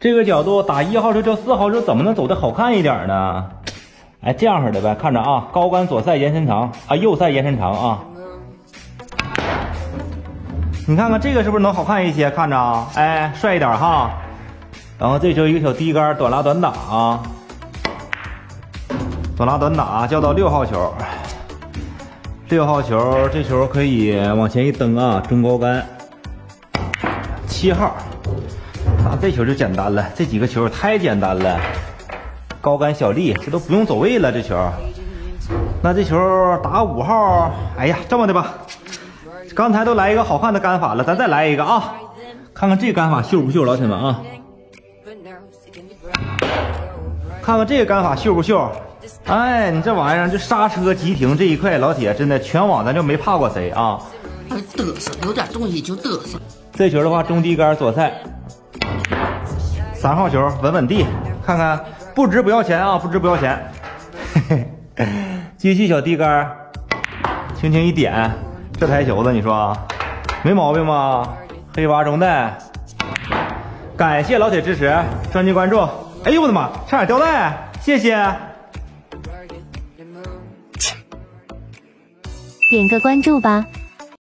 这个角度打1号车这4号车怎么能走得好看一点呢？哎，这样式的呗，看着啊，高杆左塞延伸长啊，右塞延伸长啊。你看看这个是不是能好看一些？看着啊，哎，帅一点哈。然后这就是一个小低杆短拉短打啊，短拉短打叫到6号球。6号球这球可以往前一蹬啊，蹬高杆。7号。 啊，这球就简单了，这几个球太简单了。高杆小利，这都不用走位了，这球。那这球打5号，哎呀，这么的吧，刚才都来一个好看的杆法了，咱再来一个啊，看看这杆法秀不秀，老铁们啊，看看这个杆法秀不秀？哎，你这玩意儿，这刹车急停这一块，老铁真的全网咱就没怕过谁啊。嘚瑟，有点东西就嘚瑟。这球的话，中低杆左塞。 3号球稳稳地，看看不值不要钱啊，不值不要钱。继续小低杆，轻轻一点，这台球子你说没毛病吧？黑娃中带，感谢老铁支持，专辑关注。哎呦我的妈，差点掉带，谢谢。点个关注吧。